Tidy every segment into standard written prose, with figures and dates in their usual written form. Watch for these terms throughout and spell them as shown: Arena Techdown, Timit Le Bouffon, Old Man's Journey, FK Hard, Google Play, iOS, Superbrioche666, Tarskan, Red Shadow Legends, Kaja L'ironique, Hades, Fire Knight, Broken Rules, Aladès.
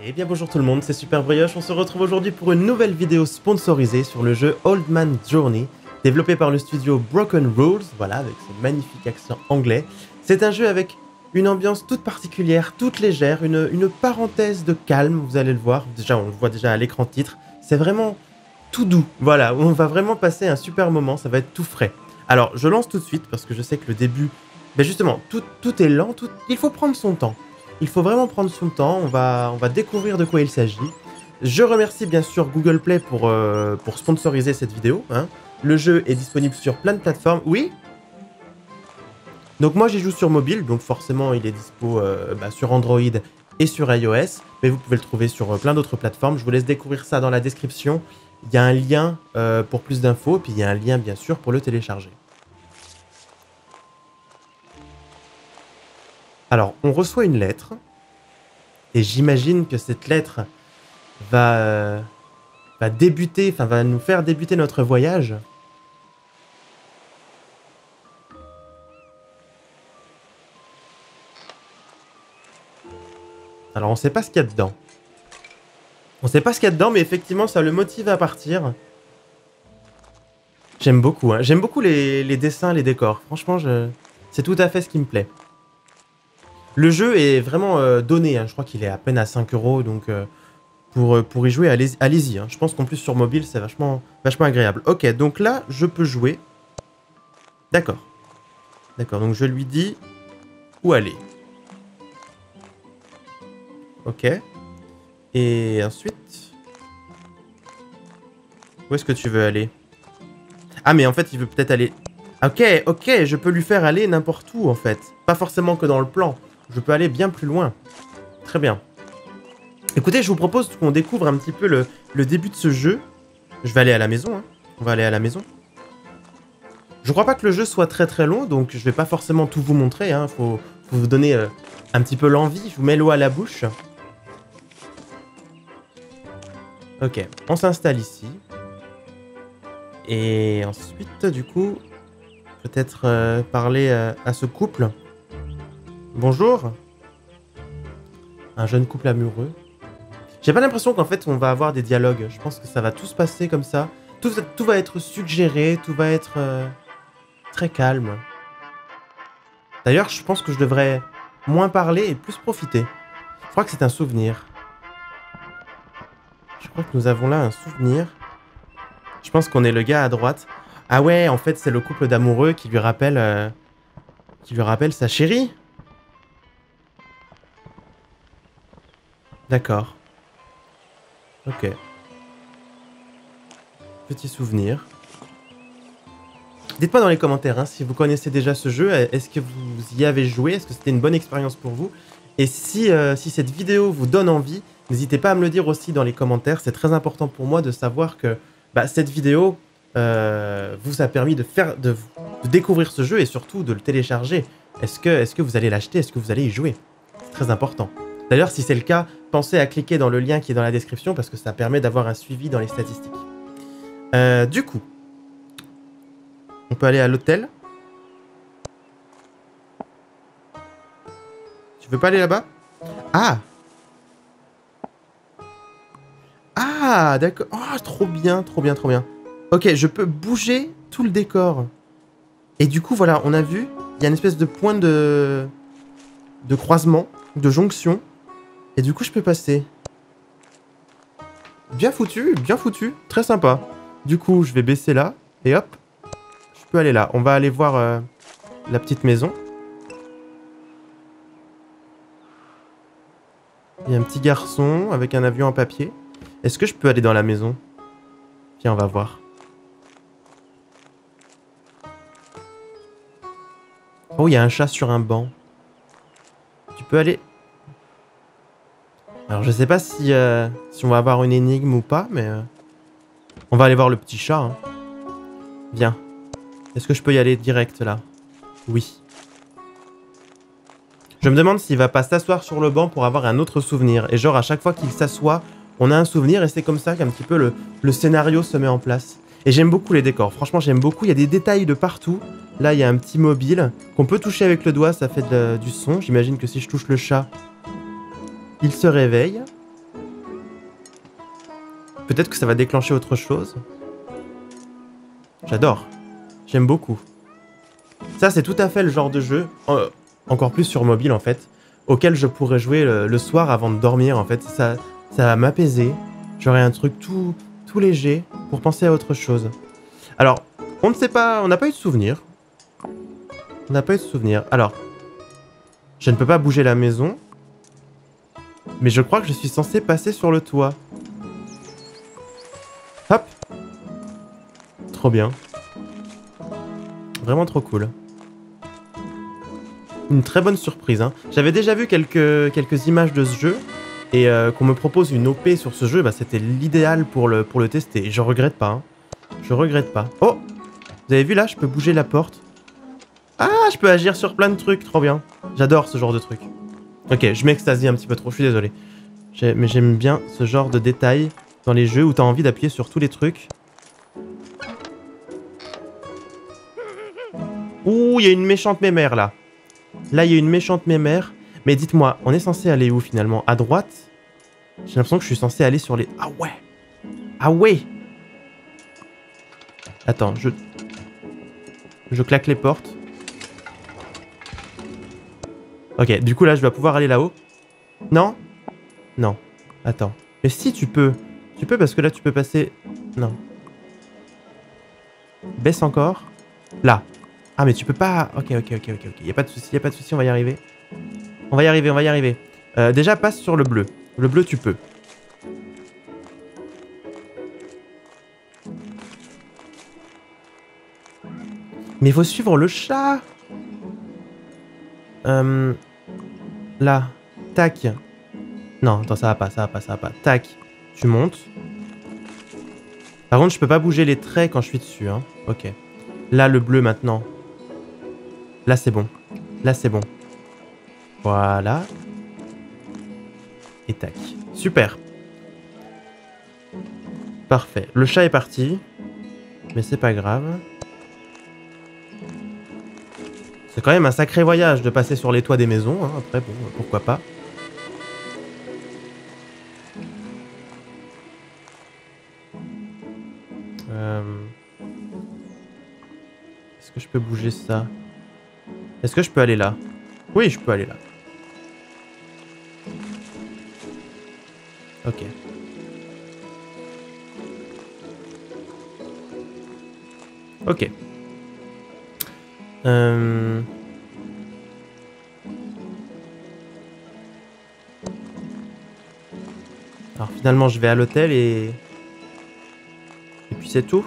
Et bien bonjour tout le monde, c'est Superbrioche, on se retrouve aujourd'hui pour une nouvelle vidéo sponsorisée sur le jeu Old Man's Journey, développé par le studio Broken Rules, voilà, avec ce magnifique accent anglais. C'est un jeu avec une ambiance toute particulière, toute légère, une parenthèse de calme, vous allez le voir, déjà on le voit déjà à l'écran titre, c'est vraiment tout doux, voilà, on va vraiment passer un super moment, ça va être tout frais. Alors je lance tout de suite parce que je sais que le début, ben justement, tout est lent, il faut prendre son temps. Il faut vraiment prendre son temps, on va découvrir de quoi il s'agit. Je remercie bien sûr Google Play pour sponsoriser cette vidéo. Hein. Le jeu est disponible sur plein de plateformes. Oui. Donc moi j'y joue sur mobile, donc forcément il est dispo sur Android et sur iOS. Mais vous pouvez le trouver sur plein d'autres plateformes. Je vous laisse découvrir ça dans la description. Il y a un lien pour plus d'infos, puis il y a un lien bien sûr pour le télécharger. Alors, on reçoit une lettre, et j'imagine que cette lettre va nous faire débuter notre voyage. Alors, on ne sait pas ce qu'il y a dedans. On ne sait pas ce qu'il y a dedans, mais effectivement, ça le motive à partir. J'aime beaucoup, hein. J'aime beaucoup les dessins, les décors. Franchement, c'est tout à fait ce qui me plaît. Le jeu est vraiment donné, hein. Je crois qu'il est à peine à 5 €, donc pour y jouer, allez-y. Hein. Je pense qu'en plus sur mobile, c'est vachement agréable. Ok, donc là, je peux jouer. D'accord. D'accord, donc je lui dis où aller. Ok. Et ensuite... Où est-ce que tu veux aller? Ah, mais en fait, il veut peut-être aller... Ok, ok, je peux lui faire aller n'importe où, en fait. Pas forcément que dans le plan. Je peux aller bien plus loin. Très bien. Écoutez, je vous propose qu'on découvre un petit peu le début de ce jeu. Je vais aller à la maison. Hein. On va aller à la maison. Je crois pas que le jeu soit très long, donc je vais pas forcément tout vous montrer. Hein. Faut vous donner un petit peu l'envie. Je vous mets l'eau à la bouche. Ok, on s'installe ici. Et ensuite, du coup, peut-être parler à ce couple. Bonjour. Un jeune couple amoureux. J'ai pas l'impression qu'en fait on va avoir des dialogues. Je pense que ça va tout se passer comme ça. Tout va être suggéré, tout va être très calme. D'ailleurs, je pense que je devrais moins parler et plus profiter. Je crois que c'est un souvenir. Je crois que nous avons là un souvenir. Je pense qu'on est le gars à droite. Ah ouais, en fait c'est le couple d'amoureux qui lui rappelle sa chérie. D'accord. Ok. Petit souvenir. Dites-moi dans les commentaires hein, si vous connaissez déjà ce jeu. Est-ce que vous y avez joué? Est-ce que c'était une bonne expérience pour vous? Et si cette vidéo vous donne envie, n'hésitez pas à me le dire aussi dans les commentaires. C'est très important pour moi de savoir que cette vidéo vous a permis de découvrir ce jeu et surtout de le télécharger. Est-ce que vous allez l'acheter? Est-ce que vous allez y jouer? C'est très important. D'ailleurs, si c'est le cas, pensez à cliquer dans le lien qui est dans la description parce que ça permet d'avoir un suivi dans les statistiques. Du coup, on peut aller à l'hôtel. Tu veux pas aller là-bas? Ah! Ah, d'accord. Oh, trop bien. Ok, je peux bouger tout le décor. Et du coup, voilà, on a vu, il y a une espèce de point de croisement, de jonction. Et du coup, je peux passer. Bien foutu. Très sympa. Du coup, je vais baisser là. Et hop, je peux aller là. On va aller voir la petite maison. Il y a un petit garçon avec un avion en papier. Est-ce que je peux aller dans la maison? Viens, on va voir. Oh, il y a un chat sur un banc. Tu peux aller... Alors je sais pas si on va avoir une énigme ou pas, mais on va aller voir le petit chat. Hein. Bien. Est-ce que je peux y aller direct là? Oui. Je me demande s'il va pas s'asseoir sur le banc pour avoir un autre souvenir. Et genre à chaque fois qu'il s'assoit, on a un souvenir et c'est comme ça qu'un petit peu le scénario se met en place. Et j'aime beaucoup les décors. Franchement j'aime beaucoup, il y a des détails de partout. Là il y a un petit mobile qu'on peut toucher avec le doigt, ça fait du son. J'imagine que si je touche le chat... Il se réveille. Peut-être que ça va déclencher autre chose. J'adore. J'aime beaucoup. Ça, c'est tout à fait le genre de jeu, encore plus sur mobile en fait, auquel je pourrais jouer le soir avant de dormir en fait. Ça va m'apaiser. J'aurai un truc tout léger pour penser à autre chose. Alors, on ne sait pas, on n'a pas eu de souvenir. On n'a pas eu de souvenir. Alors, je ne peux pas bouger la maison. Mais je crois que je suis censé passer sur le toit. Hop! Trop bien. Vraiment trop cool. Une très bonne surprise, hein. J'avais déjà vu quelques images de ce jeu. Et qu'on me propose une OP sur ce jeu, bah, c'était l'idéal pour le tester. Et je regrette pas, hein. Je regrette pas. Oh! Vous avez vu là, je peux bouger la porte. Ah, je peux agir sur plein de trucs, trop bien. J'adore ce genre de truc. Ok, je m'extasie un petit peu trop, je suis désolé. Mais j'aime bien ce genre de détails dans les jeux où t'as envie d'appuyer sur tous les trucs. Ouh, il y a une méchante mémère là. Là, il y a une méchante mémère. Mais dites-moi, on est censé aller où finalement? À droite? J'ai l'impression que je suis censé aller sur les... Ah ouais! Ah ouais! Attends, je claque les portes. Ok, du coup là, je dois pouvoir aller là-haut. Non? Non. Attends. Mais si, tu peux. Tu peux parce que là, tu peux passer... Non. Baisse encore. Là. Ah, mais tu peux pas... Ok. Y'a pas de souci, y'a pas de souci, on va y arriver. On va y arriver. Déjà, passe sur le bleu. Le bleu, tu peux. Mais il faut suivre le chat. Là, tac. Non, attends, ça va pas. Tac, tu montes. Par contre, je peux pas bouger les traits quand je suis dessus, hein. Ok. Là, le bleu maintenant. Là, c'est bon. Voilà. Et tac. Super. Parfait. Le chat est parti. Mais c'est pas grave. C'est quand même un sacré voyage de passer sur les toits des maisons, hein. Après, bon, pourquoi pas. Est-ce que je peux bouger ça? Est-ce que je peux aller là? Oui, je peux aller là. Ok. Ok. Alors finalement, je vais à l'hôtel et... Et puis c'est tout.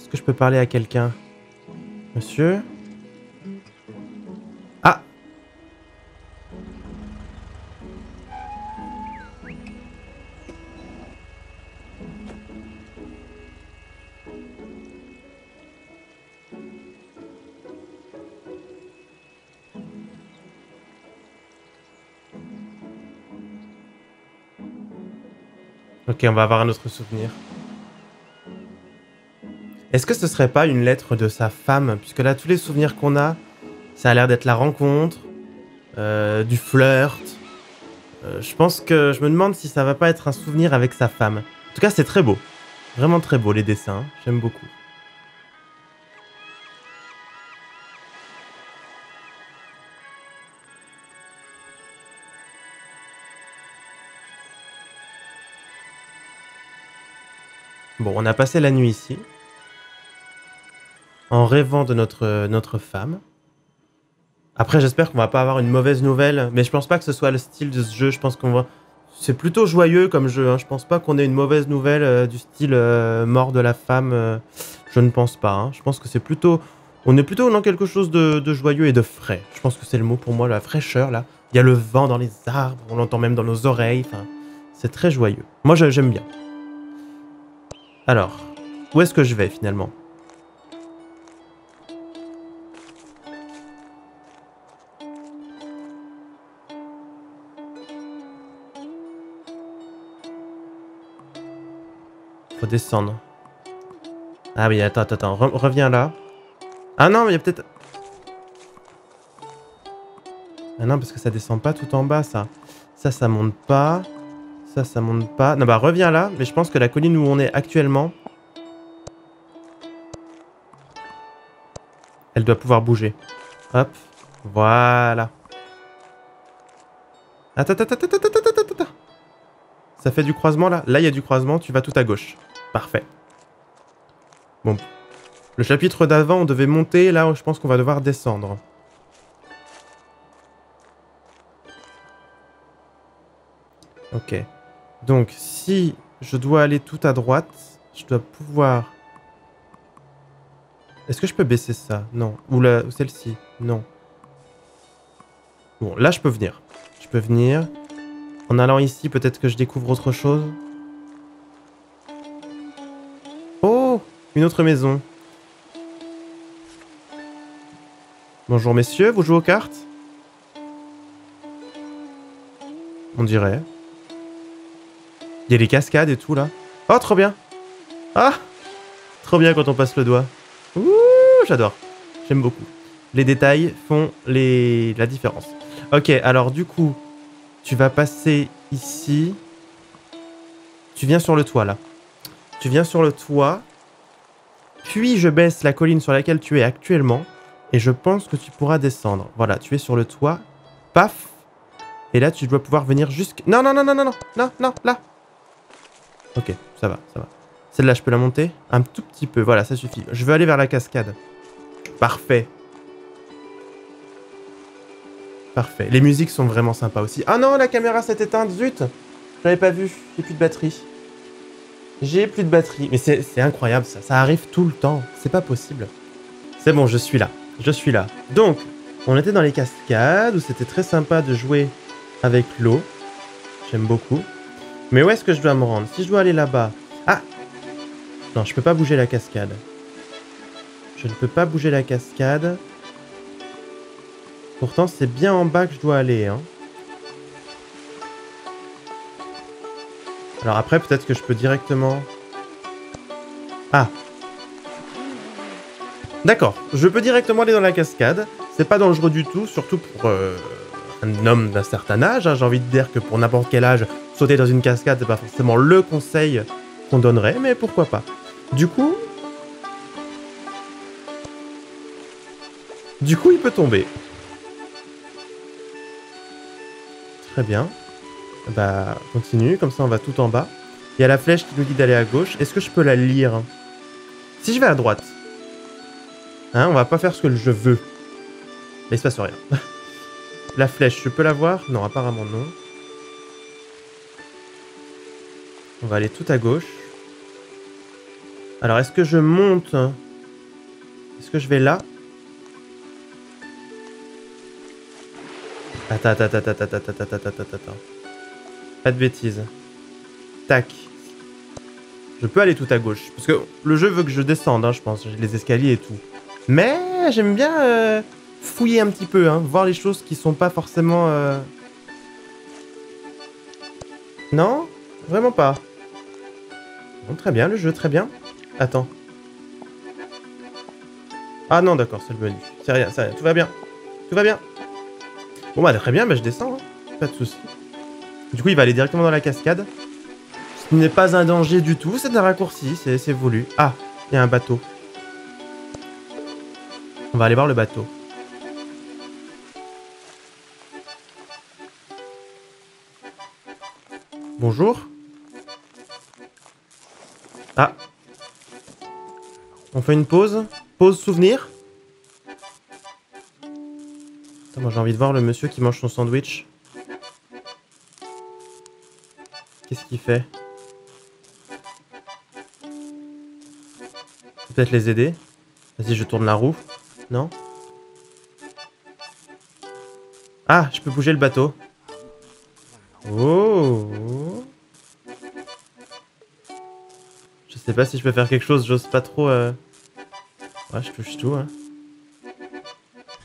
Est-ce que je peux parler à quelqu'un? Monsieur? Ah! Ok, on va avoir un autre souvenir. Est-ce que ce serait pas une lettre de sa femme? Puisque là, tous les souvenirs qu'on a, ça a l'air d'être la rencontre, du flirt. Je pense que je me demande si ça va pas être un souvenir avec sa femme. En tout cas, c'est très beau. Vraiment très beau, les dessins. J'aime beaucoup. Bon, on a passé la nuit ici. En rêvant de notre femme. Après, j'espère qu'on va pas avoir une mauvaise nouvelle, mais je pense pas que ce soit le style de ce jeu. Je pense qu'on va... C'est plutôt joyeux comme jeu, hein. Je pense pas qu'on ait une mauvaise nouvelle du style mort de la femme. Je ne pense pas, hein. Je pense que c'est plutôt... On est plutôt dans quelque chose de joyeux et de frais. Je pense que c'est le mot pour moi, la fraîcheur, là. Il y a le vent dans les arbres, on l'entend même dans nos oreilles. Enfin, c'est très joyeux. Moi, j'aime bien. Alors, où est-ce que je vais, finalement ? Faut descendre. Ah oui, attends, attends, reviens là. Ah non, mais il y a peut-être... Ah non, parce que ça descend pas tout en bas, ça. Ça, ça monte pas. Ça, ça monte pas. Non, bah reviens là, mais je pense que la colline où on est actuellement... Elle doit pouvoir bouger. Hop, voilà. Attends, attends, attends, attends, attends, attends, attends. Ça fait du croisement là. Là, il y a du croisement, tu vas tout à gauche. Parfait. Bon. Le chapitre d'avant, on devait monter. Là, je pense qu'on va devoir descendre. Ok. Donc, si je dois aller tout à droite, je dois pouvoir... Est-ce que je peux baisser ça? Non. Ou celle-ci? Non. Bon, là, je peux venir. Je peux venir. En allant ici, peut-être que je découvre autre chose. Oh! Une autre maison. Bonjour, messieurs. Vous jouez aux cartes? On dirait. Il y a des cascades et tout, là. Oh, trop bien! Ah! Trop bien quand on passe le doigt. Ouh, j'adore. J'aime beaucoup. Les détails font la différence. Ok, alors du coup, tu vas passer ici. Tu viens sur le toit, là. Tu viens sur le toit. Puis je baisse la colline sur laquelle tu es actuellement. Et je pense que tu pourras descendre. Voilà, tu es sur le toit. Paf. Et là, tu dois pouvoir venir jusqu'à... Non, non, non, non, non, non, non, non, là. Ok, ça va, ça va. Celle-là, je peux la monter? Un tout petit peu, voilà, ça suffit. Je veux aller vers la cascade. Parfait. Parfait. Les musiques sont vraiment sympas aussi. Ah non, la caméra s'est éteinte, zut! Je l'avais pas vu, j'ai plus de batterie. J'ai plus de batterie. Mais c'est incroyable, ça. Ça arrive tout le temps. C'est pas possible. C'est bon, je suis là. Je suis là. Donc, on était dans les cascades, où c'était très sympa de jouer avec l'eau. J'aime beaucoup. Mais où est-ce que je dois me rendre? Si je dois aller là-bas... Ah! Non, je peux pas bouger la cascade. Je ne peux pas bouger la cascade. Pourtant, c'est bien en bas que je dois aller, hein. Alors après, peut-être que je peux directement... Ah! D'accord, je peux directement aller dans la cascade. C'est pas dangereux du tout, surtout pour un homme d'un certain âge, hein. J'ai envie de dire que pour n'importe quel âge, sauter dans une cascade, c'est pas forcément le conseil qu'on donnerait, mais pourquoi pas. Du coup, il peut tomber. Très bien. Bah, continue, comme ça on va tout en bas. Il y a la flèche qui nous dit d'aller à gauche. Est-ce que je peux la lire? Si je vais à droite... Hein, on va pas faire ce que je veux. Mais il se passe rien. La flèche, je peux la voir? Non, apparemment non. On va aller tout à gauche. Alors, est-ce que je monte? Est-ce que je vais là? Attends, attends, attends, attends, attends, attends, attends, attends. Pas de bêtises. Tac. Je peux aller tout à gauche. Parce que le jeu veut que je descende, hein, je pense. J'ai les escaliers et tout. Mais j'aime bien fouiller un petit peu, hein, voir les choses qui sont pas forcément... Non? Vraiment pas. Bon, très bien, le jeu, très bien. Attends. Ah non, d'accord, c'est le menu. C'est rien, c'est rien. Tout va bien. Tout va bien. Bon, bah, très bien, bah, je descends. Hein. Pas de soucis. Du coup, il va aller directement dans la cascade. Ce n'est pas un danger du tout. C'est un raccourci. C'est voulu. Ah, il y a un bateau. On va aller voir le bateau. Bonjour. Ah. On fait une pause. Pause souvenir. Attends, moi j'ai envie de voir le monsieur qui mange son sandwich. Qu'est-ce qu'il fait? Peut-être les aider. Vas-y, je tourne la roue. Non? Ah, je peux bouger le bateau. Oh! Je sais pas si je peux faire quelque chose, j'ose pas trop... Ouais, je touche tout, hein.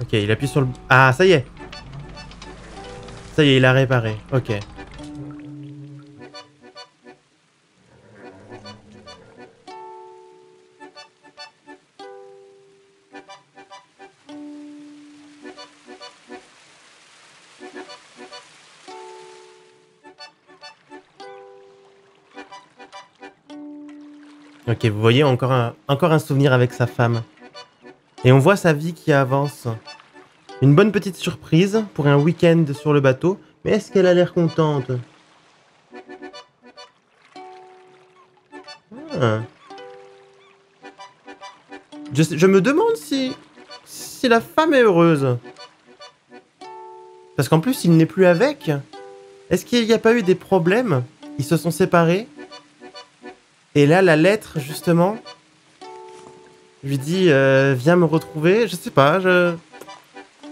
Ok, il appuie sur le... Ah, ça y est! Ça y est, il a réparé. Ok. Ok, vous voyez, encore un souvenir avec sa femme. Et on voit sa vie qui avance. Une bonne petite surprise pour un week-end sur le bateau. Mais est-ce qu'elle a l'air contente? Je me demande si la femme est heureuse. Parce qu'en plus, il n'est plus avec. Est-ce qu'il n'y a pas eu des problèmes? Ils se sont séparés. Et là, la lettre, justement, lui dit « Viens me retrouver ». Je sais pas,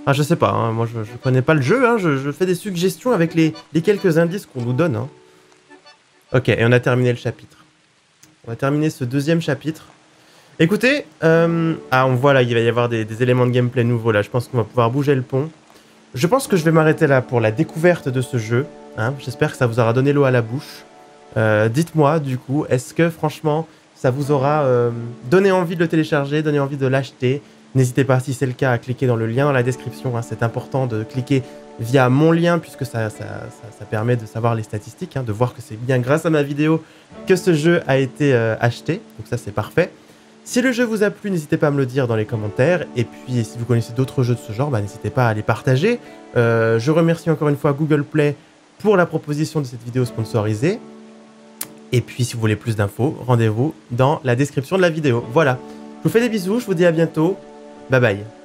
Ah, je sais pas, hein. Moi, je connais pas le jeu, hein. Je fais des suggestions avec les quelques indices qu'on nous donne. Hein. Ok, et on a terminé le chapitre. On va terminer ce deuxième chapitre. Écoutez, ah, on voit là, il va y avoir des éléments de gameplay nouveaux, là. Je pense qu'on va pouvoir bouger le pont. Je pense que je vais m'arrêter là pour la découverte de ce jeu. Hein. J'espère que ça vous aura donné l'eau à la bouche. Dites-moi, du coup, est-ce que, franchement, ça vous aura donné envie de le télécharger, donné envie de l'acheter? N'hésitez pas, si c'est le cas, à cliquer dans le lien dans la description. Hein. C'est important de cliquer via mon lien, puisque ça permet de savoir les statistiques, hein, de voir que c'est bien grâce à ma vidéo que ce jeu a été acheté. Donc ça, c'est parfait. Si le jeu vous a plu, n'hésitez pas à me le dire dans les commentaires. Et puis, si vous connaissez d'autres jeux de ce genre, bah, n'hésitez pas à les partager. Je remercie encore une fois Google Play pour la proposition de cette vidéo sponsorisée. Et puis, si vous voulez plus d'infos, rendez-vous dans la description de la vidéo. Voilà, je vous fais des bisous, je vous dis à bientôt. Bye bye.